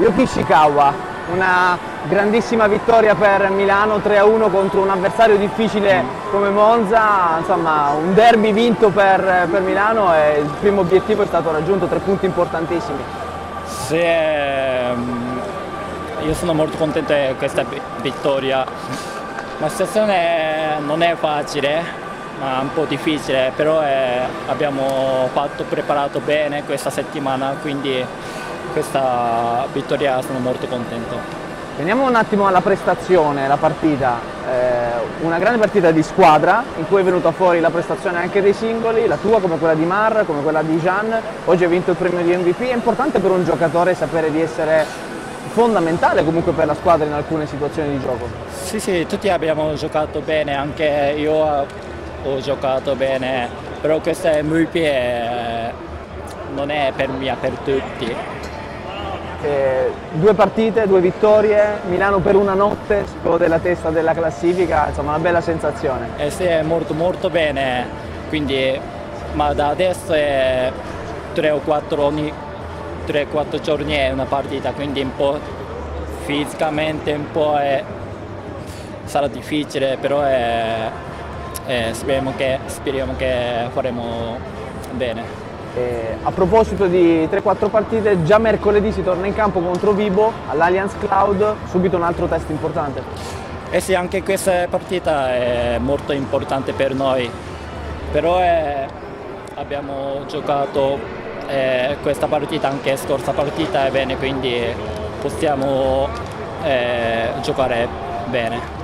Yuki Ishikawa, una grandissima vittoria per Milano 3-1 contro un avversario difficile come Monza, insomma un derby vinto per Milano e il primo obiettivo è stato raggiunto, 3 punti importantissimi. Sì, io sono molto contento di questa vittoria, la situazione non è facile, ma un po' difficile, però abbiamo preparato bene questa settimana, quindi questa vittoria sono molto contento. Veniamo un attimo alla prestazione, la partita, una grande partita di squadra in cui è venuta fuori la prestazione anche dei singoli, la tua come quella di Mar, come quella di Jeanne, oggi hai vinto il premio di MVP, è importante per un giocatore sapere di essere fondamentale comunque per la squadra in alcune situazioni di gioco. Sì, sì, tutti abbiamo giocato bene, anche io ho giocato bene, però questa MVP non è per me, per tutti. 2 partite, 2 vittorie, Milano per una notte esplode la testa della classifica, insomma una bella sensazione. Sì, è molto bene, quindi ma da adesso è 3 o 4 ogni 3-4 giorni è una partita, quindi un po' fisicamente un po' sarà difficile, però speriamo che faremo bene. A proposito di 3-4 partite, già mercoledì si torna in campo contro Vibo all'Allianz Cloud, subito un altro test importante. Eh sì, anche questa partita è molto importante per noi, però abbiamo giocato questa partita anche scorsa partita bene, quindi possiamo giocare bene.